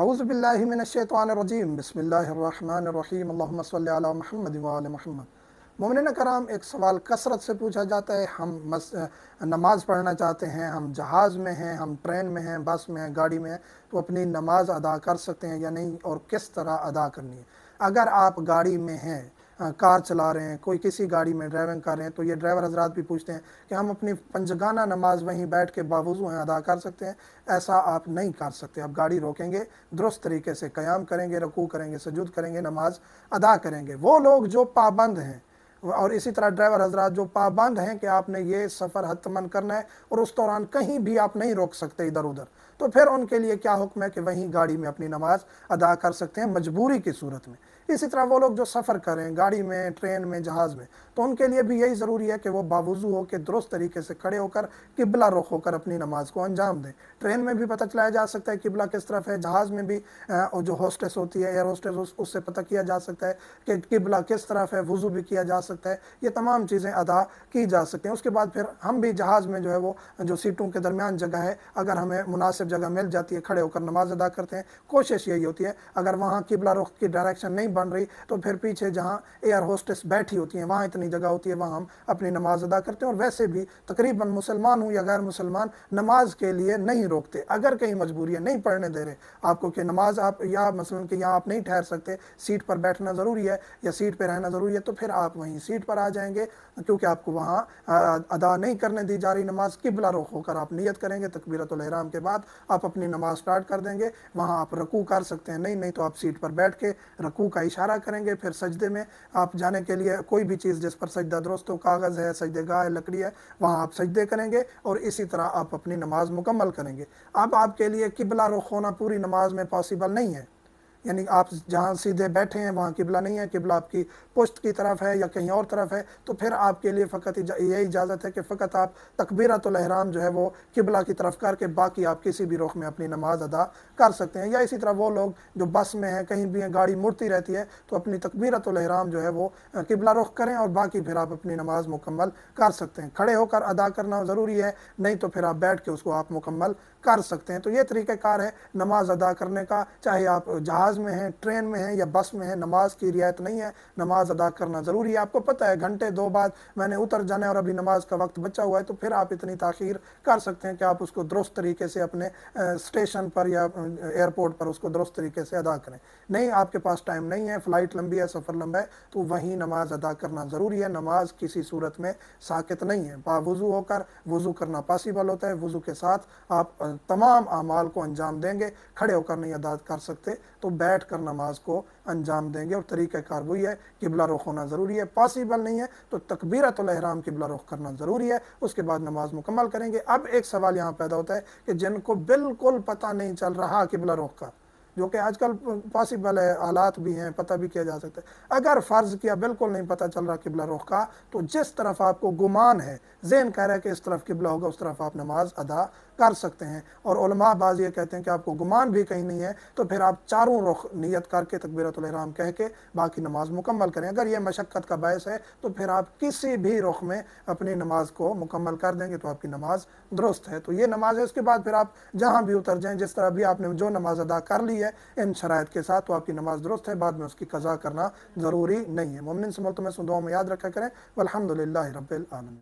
औज़ुबिल्लाहि मिनश्शैतानिर्रजीम बिस्मिल्लाहिर्रहमानिर्रहीम अल्लाहुम्मा सल्लि अला मुहम्मद व आलि मुहम्मद। मोमिनीन कराम, एक सवाल कसरत से पूछा जाता है, हम नमाज़ पढ़ना चाहते हैं, हम जहाज़ में हैं, हम ट्रेन में हैं, बस में हैं, गाड़ी में हैं, तो अपनी नमाज अदा कर सकते हैं या नहीं और किस तरह अदा करनी है। अगर आप गाड़ी में हैं, कार चला रहे हैं, कोई किसी गाड़ी में ड्राइविंग कर रहे हैं, तो ये ड्राइवर हजरात भी पूछते हैं कि हम अपनी पंजगाना नमाज वहीं बैठ के बावजूद हैं अदा कर सकते हैं। ऐसा आप नहीं कर सकते। आप गाड़ी रोकेंगे, दुरुस्त तरीके से क़याम करेंगे, रकू करेंगे, सजूद करेंगे, नमाज अदा करेंगे। वो लोग जो पाबंद हैं और इसी तरह ड्राइवर हजरात जो पाबंद हैं कि आपने ये सफ़र हतमन करना है और उस दौरान कहीं भी आप नहीं रोक सकते इधर उधर, तो फिर उनके लिए क्या हुक्म है कि वहीं गाड़ी में अपनी नमाज अदा कर सकते हैं मजबूरी की सूरत में। इसी तरह वो लोग जो सफ़र करें गाड़ी में, ट्रेन में, जहाज़ में, तो उनके लिए भी यही ज़रूरी है कि वो बावुज़ू होकर दुरुस्त तरीके से खड़े होकर किबला रुख होकर अपनी नमाज को अंजाम दें। ट्रेन में भी पता चलाया जा सकता है किबला किस तरफ है, जहाज़ में भी जो होस्टेस होती है एयर होस्टेस, उससे पता किया जा सकता है कि किबला किस तरफ है, वुज़ू भी किया जा सकता है। ये तमाम चीज़ें अदा की जा सकती हैं। उसके बाद फिर हम भी जहाज़ में जो है वो जो सीटों के दरमियान जगह है, अगर हमें मुनासिब जगह मिल जाती है, खड़े होकर नमाज अदा करते हैं। कोशिश यही होती है, अगर वहाँ किबला रुख की डायरेक्शन नहीं बन रही तो फिर पीछे जहाँ एयर होस्टेस बैठी होती हैं वहाँ इतनी जगह होती है, वहाँ हम अपनी नमाज अदा करते हैं। और वैसे भी तकरीबन मुसलमान हूँ या गैर मुसलमान नमाज के लिए नहीं रोकते। अगर कहीं मजबूरी है, नहीं पढ़ने दे रहे आपको कि नमाज आप, या मसलन कि यहाँ आप नहीं ठहर सकते, सीट पर बैठना ज़रूरी है या सीट पर रहना ज़रूरी है, तो फिर आप वहीं सीट पर आ जाएंगे, क्योंकि आपको वहाँ अदा नहीं करने दी जा रही नमाज। किबला रुख होकर आप नियत करेंगे, तकबीरतुल इहराम के बाद आप अपनी नमाज स्टार्ट कर देंगे, वहाँ आप रकू कर सकते हैं, नहीं तो आप सीट पर बैठ के रकू का इशारा करेंगे। फिर सजदे में आप जाने के लिए कोई भी चीज़ जिस पर सजदा दुरुस्त हो, कागज़ है, सजदेगाह है, लकड़ी है, वहाँ आप सजदे करेंगे और इसी तरह आप अपनी नमाज मुकम्मल करेंगे। अब आपके लिए किबला रुख होना पूरी नमाज में पॉसिबल नहीं है, यानी आप जहाँ सीधे बैठे हैं वहाँ किबला नहीं है, किबला आपकी पुश्त की तरफ है या कहीं और तरफ है, तो फिर आपके लिए फ़कत यही इजाज़त है कि फ़कत आप तकबीरतुल इहराम जो है वो किबला की तरफ करके बाकी आप किसी भी रुख में अपनी नमाज अदा कर सकते हैं। या इसी तरह वो लोग जो बस में हैं, कहीं भी हैं, गाड़ी मुड़ती रहती है, तो अपनी तकबीरतुल इहराम जो है वो किबला रुख करें और बाकी फिर आप अपनी नमाज मुकम्मल कर सकते हैं। खड़े होकर अदा करना ज़रूरी है, नहीं तो फिर आप बैठ के उसको आप मुकम्मल कर सकते हैं। तो ये तरीक़ाकार है नमाज अदा करने का, चाहे आप जहाज़ में हैं, ट्रेन में हैं या बस में हैं। नमाज की रियायत नहीं है, नमाज अदा करना ज़रूरी है। आपको पता है घंटे दो बाद मैंने उतर जाना है और अभी नमाज का वक्त बचा हुआ है, तो फिर आप इतनी ताख़ीर कर सकते हैं कि आप उसको दुरुस्त तरीके से अपने स्टेशन पर या एयरपोर्ट पर उसको दुरुस्त तरीके से अदा करें। नहीं, आपके पास टाइम नहीं है, फ़्लाइट लंबी है, सफ़र लंबा है, तो वहीं नमाज अदा करना ज़रूरी है। नमाज किसी सूरत में साकित नहीं है, बावुज़ू होकर वज़ू करना पॉसिबल होता है। वज़ू के साथ आप तमाम अमाल को अंजाम देंगे। खड़े होकर नहीं अदा कर सकते तो बैठ कर नमाज को अंजाम देंगे और तरीक़ाकार वही है, किबला रुख होना ज़रूरी है। पॉसिबल नहीं है तो तकबीरतुल इहराम किबला रुख करना ज़रूरी है, उसके बाद नमाज मुकम्मल करेंगे। अब एक सवाल यहाँ पैदा होता है कि जिनको बिल्कुल पता नहीं चल रहा किबला रुख का, जो कि आजकल पॉसिबल है, हालात भी हैं, पता भी किया जा सकता है, अगर फ़र्ज़ किया बिल्कुल नहीं पता चल रहा किबला रुख का, तो जिस तरफ आपको गुमान है, ज़हन कह रहा है कि इस तरफ किबला होगा, उस तरफ आप नमाज अदा कर सकते हैं। और उलमा बाज़ ये कहते हैं कि आपको गुमान भी कहीं नहीं है तो फिर आप चारों रुख नियत करके तकबीरतुल इहराम कह के बाकी नमाज मुकम्मल करें। अगर ये मशक्क़त का बायस है तो फिर आप किसी भी रुख में अपनी नमाज को मुकम्मल कर देंगे तो आपकी नमाज दुरुस्त है। तो ये नमाज है। उसके बाद फिर आप जहाँ भी उतर जाएँ, जिस तरह भी आपने जो नमाज अदा कर ली है इन शराइत के साथ, तो आपकी नमाज दुरुस्त है, बाद में उसकी कज़ा करना ज़रूरी नहीं है। मोमिन से मुल्तमस दुआओं में याद रखा करें। वल्हम्दुलिल्लाहि रब्बिल आलमीन।